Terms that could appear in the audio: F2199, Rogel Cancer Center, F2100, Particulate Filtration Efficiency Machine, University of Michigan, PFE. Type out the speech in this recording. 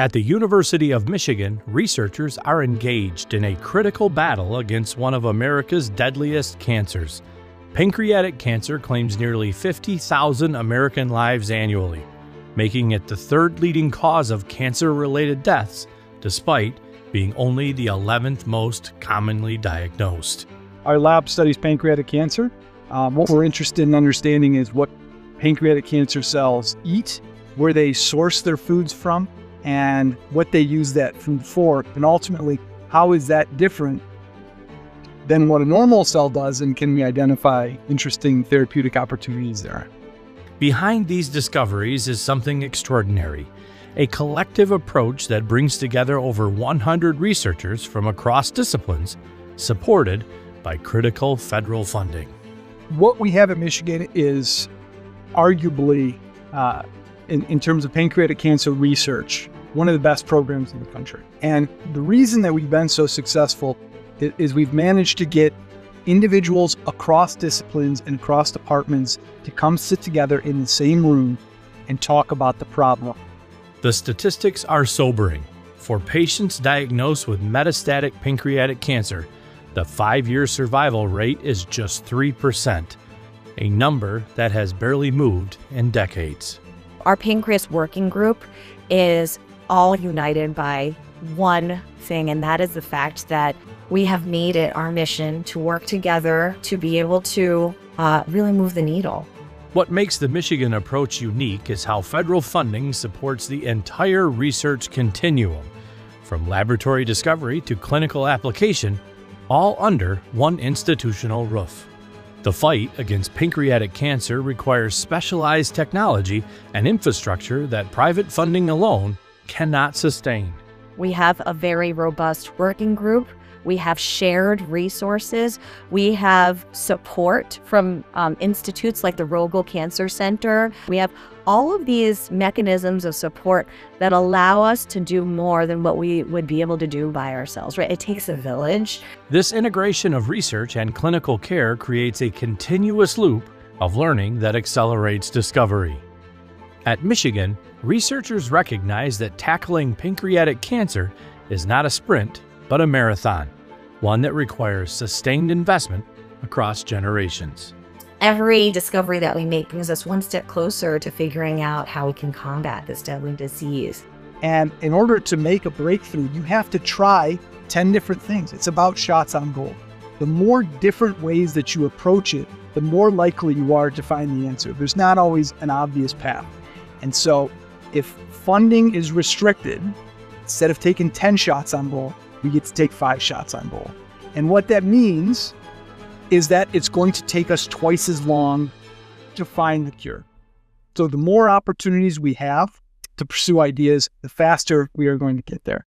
At the University of Michigan, researchers are engaged in a critical battle against one of America's deadliest cancers. Pancreatic cancer claims nearly 50,000 American lives annually, making it the third leading cause of cancer-related deaths, despite being only the 11th most commonly diagnosed. Our lab studies pancreatic cancer. What we're interested in understanding is what pancreatic cancer cells eat, where they source their foods from, and what they use that food for, and ultimately, how is that different than what a normal cell does, and can we identify interesting therapeutic opportunities there? Behind these discoveries is something extraordinary, a collective approach that brings together over 100 researchers from across disciplines, supported by critical federal funding. What we have at Michigan is arguably in terms of pancreatic cancer research, one of the best programs in the country. And the reason that we've been so successful is we've managed to get individuals across disciplines and across departments to come sit together in the same room and talk about the problem. The statistics are sobering. For patients diagnosed with metastatic pancreatic cancer, the 5-year survival rate is just 3%, a number that has barely moved in decades. Our pancreas working group is all united by one thing, and that is the fact that we have made it our mission to work together to be able to really move the needle. What makes the Michigan approach unique is how federal funding supports the entire research continuum, from laboratory discovery to clinical application, all under one institutional roof. The fight against pancreatic cancer requires specialized technology and infrastructure that private funding alone cannot sustain. We have a very robust working group. We have shared resources. We have support from institutes like the Rogel Cancer Center. We have all of these mechanisms of support that allow us to do more than what we would be able to do by ourselves, right? It takes a village. This integration of research and clinical care creates a continuous loop of learning that accelerates discovery. At Michigan, researchers recognize that tackling pancreatic cancer is not a sprint, but a marathon, one that requires sustained investment across generations. Every discovery that we make brings us one step closer to figuring out how we can combat this deadly disease. And in order to make a breakthrough, you have to try 10 different things. It's about shots on goal. The more different ways that you approach it, the more likely you are to find the answer. There's not always an obvious path. And so if funding is restricted, instead of taking 10 shots on goal, we get to take 5 shots on goal. And what that means is that it's going to take us twice as long to find the cure. So the more opportunities we have to pursue ideas, the faster we are going to get there.